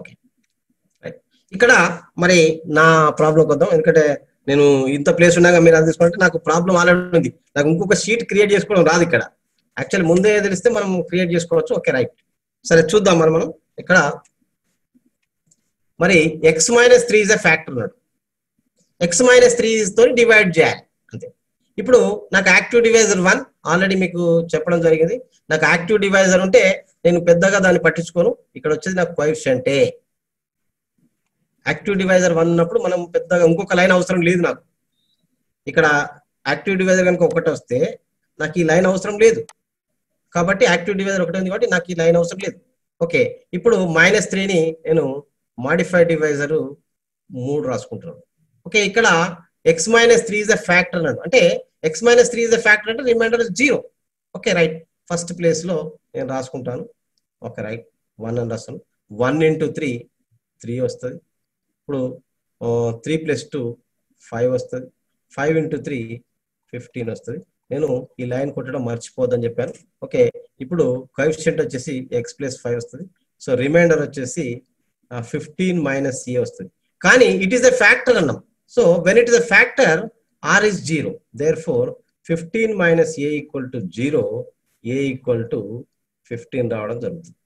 Okay right. ఇక్కడ మరి నా ప్రాబ్లం వద్దాం, ఎందుకంటే నేను ఇంత ప్లేస్ ఉన్నాగా మీరు అది తీసుకుంటే నాకు ప్రాబ్లం ఆల్రెడీ ఉంది, నాకు ఇంకొక షీట్ క్రియేట్ చేసుకోవడం రాదు. ఇక్కడ యాక్చువల్లీ ముందే తెలిస్తే మనం క్రియేట్ చేసుకోవచ్చు. ఓకే రైట్, సరే చూద్దాం. మరి మనం ఇక్కడ మరి x minus three is a factor ఉన్నాడు, ఎక్స్ మైనస్ త్రీ తో డివైడ్ చేయాలి అంతే. ఇప్పుడు నాకు యాక్టివ్ డివైజర్ వన్ ఆల్రెడీ మీకు చెప్పడం జరిగింది, నాకు యాక్టివ్ డివైజర్ ఉంటే నేను పెద్దగా దాన్ని పట్టించుకోను. ఇక్కడ వచ్చేది నాకు కోఎఫిషియంటే, యాక్టివ్ డివైజర్ వన్ ఉన్నప్పుడు మనం పెద్దగా ఇంకొక లైన్ అవసరం లేదు నాకు. ఇక్కడ యాక్టివ్ డివైజర్ కనుక ఒకటి వస్తే నాకు ఈ లైన్ అవసరం లేదు, కాబట్టి యాక్టివ్ డివైజర్ ఒకటి ఉంది కాబట్టి నాకు ఈ లైన్ అవసరం లేదు. ఓకే, ఇప్పుడు మైనస్ త్రీని నేను మాడిఫైడ్ డివైజర్ మూడు రాసుకుంటున్నాను. ఓకే, ఇక్కడ x minus three is a factor అన్నాడు, అంటే x minus three is a factor అంటే remainder zero. Okay right, first place లో నేను రాసుకుంటాను. ఓకే రైట్, వన్ అని రాస్తాను. వన్ ఇంటూ త్రీ త్రీ వస్తుంది, ఇప్పుడు త్రీ ప్లస్ టూ ఫైవ్ వస్తుంది, ఫైవ్ ఇంటూ త్రీ ఫిఫ్టీన్ వస్తుంది. నేను ఈ లైన్ కొట్టడం మర్చిపోద్దని చెప్పాను. ఓకే, ఇప్పుడు కోఎఫిషియంట్ వచ్చేసి ఎక్స్ ప్లస్ ఫైవ్ వస్తుంది, సో రిమైండర్ వచ్చేసి ఫిఫ్టీన్ మైనస్ సి వస్తుంది. కానీ ఇట్ ఈస్ ఎ ఫ్యాక్టర్ అన్నాం, so when it is a factor are is zero, therefore fifteen minus a equal to zero, a equal to 15 రావడం జరుగుతుంది.